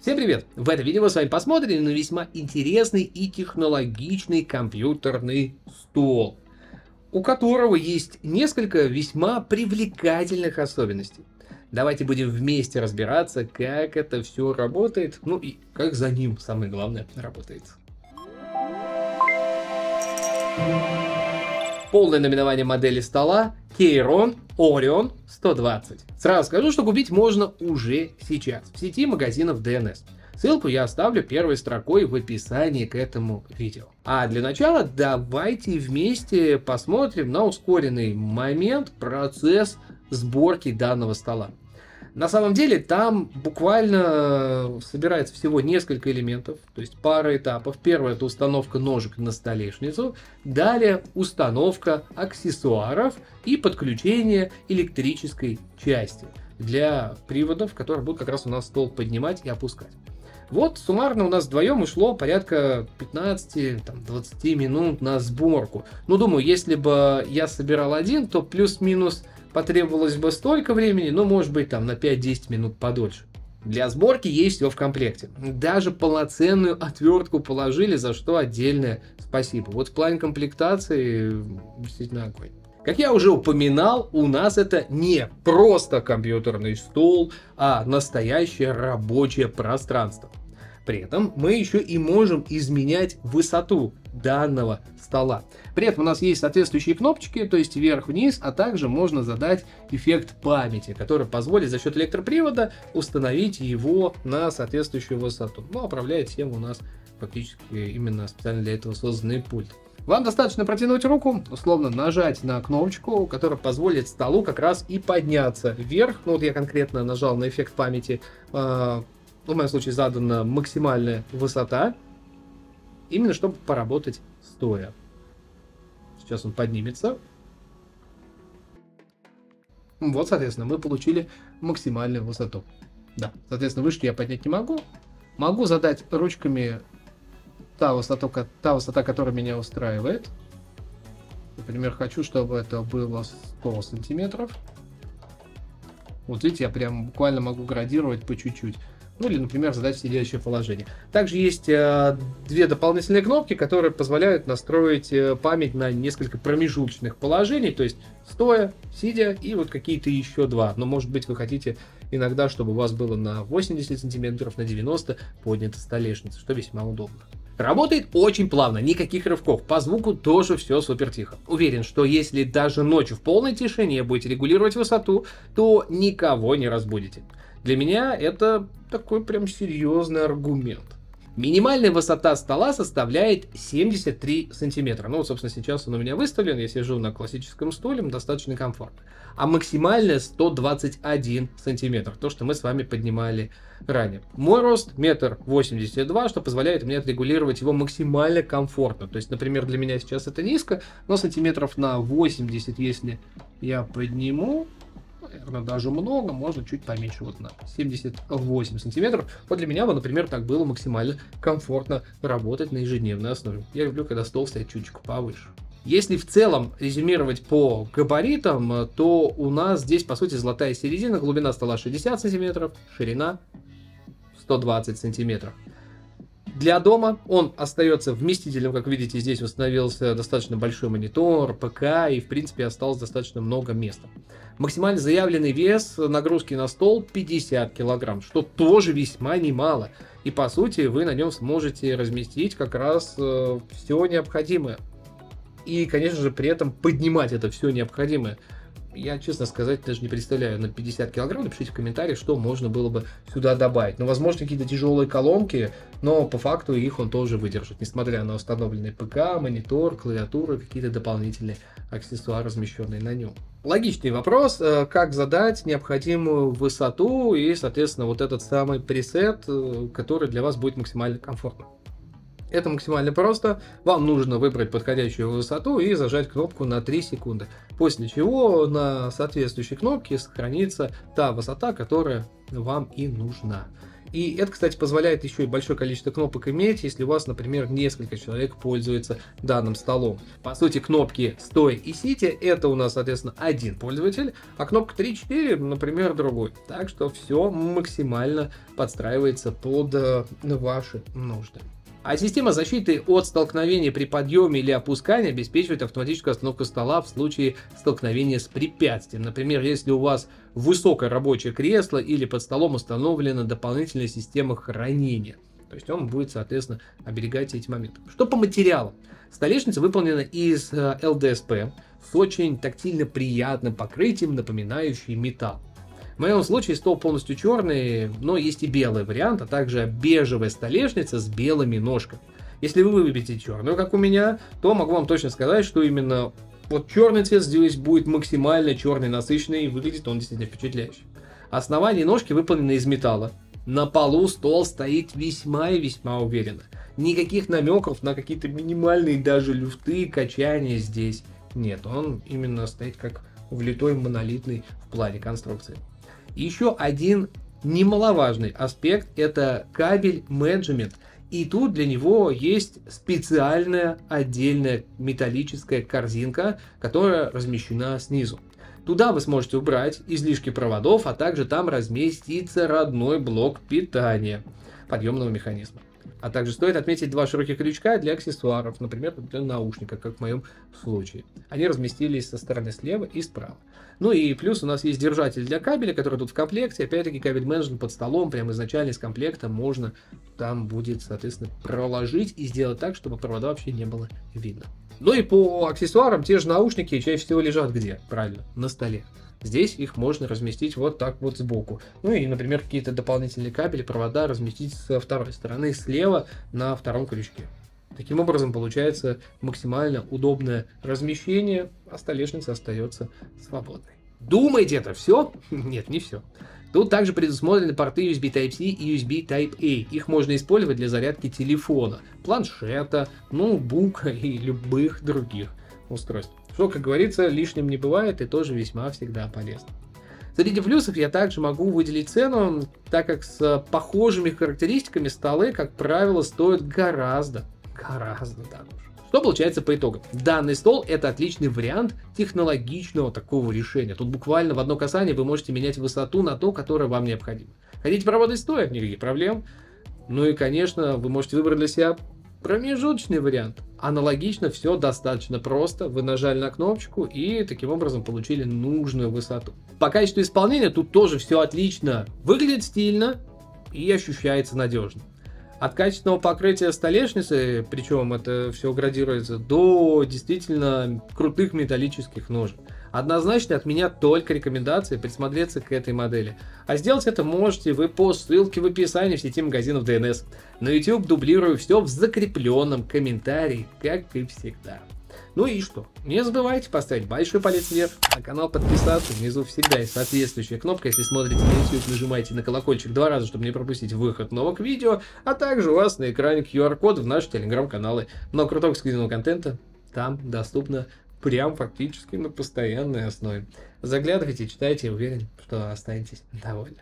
Всем привет! В этом видео мы с вами посмотрим на весьма интересный и технологичный компьютерный стол, у которого есть несколько весьма привлекательных особенностей. Давайте будем вместе разбираться, как это все работает, ну и как за ним, самое главное, работает. Полное наименование модели стола Keyron Orion 120. Сразу скажу, что купить можно уже сейчас в сети магазинов DNS. Ссылку я оставлю первой строкой в описании к этому видео. А для начала давайте вместе посмотрим на ускоренный момент, процесс сборки данного стола. На самом деле там буквально собирается всего несколько элементов, то есть пара этапов. Первое — это установка ножек на столешницу, далее установка аксессуаров и подключение электрической части для приводов, которые будут как раз у нас стол поднимать и опускать. Вот суммарно у нас вдвоем ушло порядка 15-20 минут на сборку. Но думаю, если бы я собирал один, то плюс-минус потребовалось бы столько времени, но, может быть, там на 5-10 минут подольше. Для сборки есть все в комплекте. Даже полноценную отвертку положили, за что отдельное спасибо. Вот в плане комплектации действительно огонь. Как я уже упоминал, у нас это не просто компьютерный стол, а настоящее рабочее пространство. При этом мы еще и можем изменять высоту данного стола. При этом у нас есть соответствующие кнопочки, то есть вверх-вниз, а также можно задать эффект памяти, который позволит за счет электропривода установить его на соответствующую высоту. Но управляет всем у нас фактически именно специально для этого созданный пульт. Вам достаточно протянуть руку, условно нажать на кнопочку, которая позволит столу как раз и подняться вверх. Ну вот я конкретно нажал на эффект памяти. В моем случае задана максимальная высота, именно чтобы поработать стоя. Сейчас он поднимется. Вот, соответственно, мы получили максимальную высоту. Да, соответственно, выше я поднять не могу. Могу задать ручками та высота, которая меня устраивает. Например, хочу, чтобы это было 100 сантиметров. Вот видите, я прям буквально могу градировать по чуть-чуть. Ну или, например, задать сидящее положение. Также есть две дополнительные кнопки, которые позволяют настроить память на несколько промежуточных положений, то есть стоя, сидя и вот какие-то еще два. Но, может быть, вы хотите иногда, чтобы у вас было на 80 сантиметров, на 90 поднята столешница, что весьма удобно. Работает очень плавно, никаких рывков, по звуку тоже все супер тихо. Уверен, что если даже ночью в полной тишине будете регулировать высоту, то никого не разбудите. Для меня это такой прям серьезный аргумент. Минимальная высота стола составляет 73 сантиметра. Ну вот, собственно, сейчас он у меня выставлен, я сижу на классическом стуле, достаточно комфортно. А максимальная 121 сантиметр, то, что мы с вами поднимали ранее. Мой рост 1,82 м, что позволяет мне отрегулировать его максимально комфортно. То есть, например, для меня сейчас это низко, но сантиметров на 80, если я подниму, наверное, даже много, можно чуть поменьше, вот на 78 сантиметров. Вот для меня, например, так было максимально комфортно работать на ежедневной основе. Я люблю, когда стол стоит чуточку повыше. Если в целом резюмировать по габаритам, то у нас здесь, по сути, золотая середина, глубина стола 60 сантиметров, ширина 120 сантиметров. Для дома он остается вместительным, как видите, здесь установился достаточно большой монитор, ПК и, в принципе, осталось достаточно много места. Максимально заявленный вес нагрузки на стол 50 килограмм, что тоже весьма немало. И, по сути, вы на нем сможете разместить как раз все необходимое. И, конечно же, при этом поднимать это все необходимое. Я, честно сказать, даже не представляю, на 50 килограмм, напишите в комментариях, что можно было бы сюда добавить. Ну, возможно, какие-то тяжелые колонки, но по факту их он тоже выдержит, несмотря на установленный ПК, монитор, клавиатуру, какие-то дополнительные аксессуары, размещенные на нем. Логичный вопрос, как задать необходимую высоту и, соответственно, вот этот самый пресет, который для вас будет максимально комфортным. Это максимально просто. Вам нужно выбрать подходящую высоту и зажать кнопку на 3 секунды. После чего на соответствующей кнопке сохранится та высота, которая вам и нужна. И это, кстати, позволяет еще и большое количество кнопок иметь, если у вас, например, несколько человек пользуется данным столом. По сути, кнопки «Стой» и «Сити» — это у нас, соответственно, один пользователь, а кнопка «3-4», например, другой. Так что все максимально подстраивается под ваши нужды. А система защиты от столкновения при подъеме или опускании обеспечивает автоматическую остановку стола в случае столкновения с препятствием. Например, если у вас высокое рабочее кресло или под столом установлена дополнительная система хранения. То есть он будет, соответственно, оберегать эти моменты. Что по материалам? Столешница выполнена из ЛДСП с очень тактильно приятным покрытием, напоминающим металл. В моем случае стол полностью черный, но есть и белый вариант, а также бежевая столешница с белыми ножками. Если вы выберете черную, как у меня, то могу вам точно сказать, что именно вот черный цвет здесь будет максимально черный, насыщенный, и выглядит он действительно впечатляюще. Основание и ножки выполнены из металла. На полу стол стоит весьма и весьма уверенно. Никаких намеков на какие-то минимальные даже люфты, качания здесь нет. Он именно стоит как влитой монолитный в плане конструкции. Еще один немаловажный аспект – это кабель менеджмент. И тут для него есть специальная отдельная металлическая корзинка, которая размещена снизу. Туда вы сможете убрать излишки проводов, а также там разместится родной блок питания подъемного механизма. А также стоит отметить два широких крючка для аксессуаров, например, для наушника, как в моем случае. Они разместились со стороны слева и справа. Ну и плюс у нас есть держатель для кабеля, который тут в комплекте. Опять-таки кабель менеджмент под столом, прямо изначально из комплекта можно там будет, соответственно, проложить и сделать так, чтобы провода вообще не было видно. Ну и по аксессуарам те же наушники чаще всего лежат где? Правильно, на столе. Здесь их можно разместить вот так вот сбоку. Ну и, например, какие-то дополнительные кабели, провода разместить со второй стороны слева на втором крючке. Таким образом получается максимально удобное размещение, а столешница остается свободной. Думаете, это все? Нет, не все. Тут также предусмотрены порты USB Type-C и USB Type-A. Их можно использовать для зарядки телефона, планшета, ноутбука и любых других устройств. Что, как говорится, лишним не бывает и тоже весьма всегда полезно. Среди плюсов я также могу выделить цену, так как с похожими характеристиками столы, как правило, стоят гораздо дороже. Что получается по итогу? Данный стол — это отличный вариант технологичного такого решения. Тут буквально в одно касание вы можете менять высоту на то, которая вам необходима. Хотите проводить стоя? Никаких проблем. Ну и, конечно, вы можете выбрать для себя промежуточный вариант. Аналогично все достаточно просто. Вы нажали на кнопочку и таким образом получили нужную высоту. По качеству исполнения тут тоже все отлично. Выглядит стильно и ощущается надежно. От качественного покрытия столешницы, причем это все градируется, до действительно крутых металлических ножек. Однозначно от меня только рекомендации присмотреться к этой модели. А сделать это можете вы по ссылке в описании в сети магазинов DNS. На YouTube дублирую все в закрепленном комментарии, как и всегда. Ну и что? Не забывайте поставить большой палец вверх, на канал подписаться, внизу всегда есть соответствующая кнопка. Если смотрите на YouTube, нажимайте на колокольчик 2 раза, чтобы не пропустить выход новых видео, а также у вас на экране QR-код в наши телеграм-каналы. Много крутого эксклюзивного контента там доступно прям фактически на постоянной основе. Заглядывайте, читайте, уверен, что останетесь довольны.